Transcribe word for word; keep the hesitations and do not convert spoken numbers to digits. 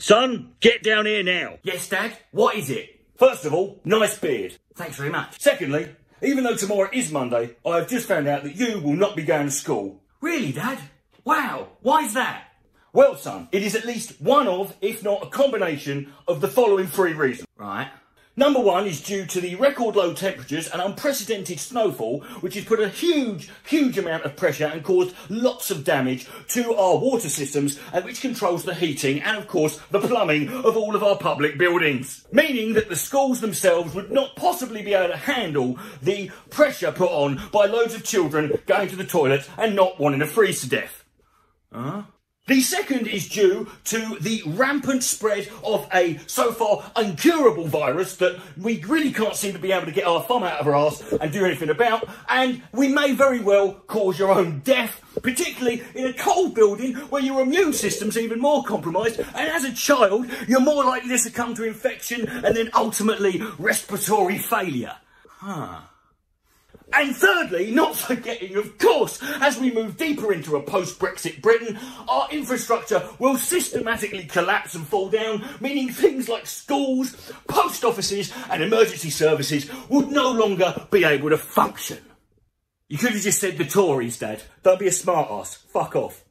Son, get down here now. Yes, Dad? What is it? First of all, nice beard. Thanks very much. Secondly, even though tomorrow is Monday, I have just found out that you will not be going to school. Really, Dad? Wow, why's that? Well, son, it is at least one of, if not a combination, of the following three reasons. Right. Number one is due to the record low temperatures and unprecedented snowfall, which has put a huge, huge amount of pressure and caused lots of damage to our water systems, and which controls the heating and, of course, the plumbing of all of our public buildings. Meaning that the schools themselves would not possibly be able to handle the pressure put on by loads of children going to the toilet and not wanting to freeze to death. Huh? The second is due to the rampant spread of a, so far, incurable virus that we really can't seem to be able to get our thumb out of our arse and do anything about, and we may very well cause your own death, particularly in a cold building where your immune system's even more compromised, and as a child, you're more likely to succumb to infection and then ultimately respiratory failure. Huh. And thirdly, not forgetting, of course, as we move deeper into a post-Brexit Britain, our infrastructure will systematically collapse and fall down, meaning things like schools, post offices and emergency services would no longer be able to function. You could have just said the Tories, Dad. Don't be a smart ass. Fuck off.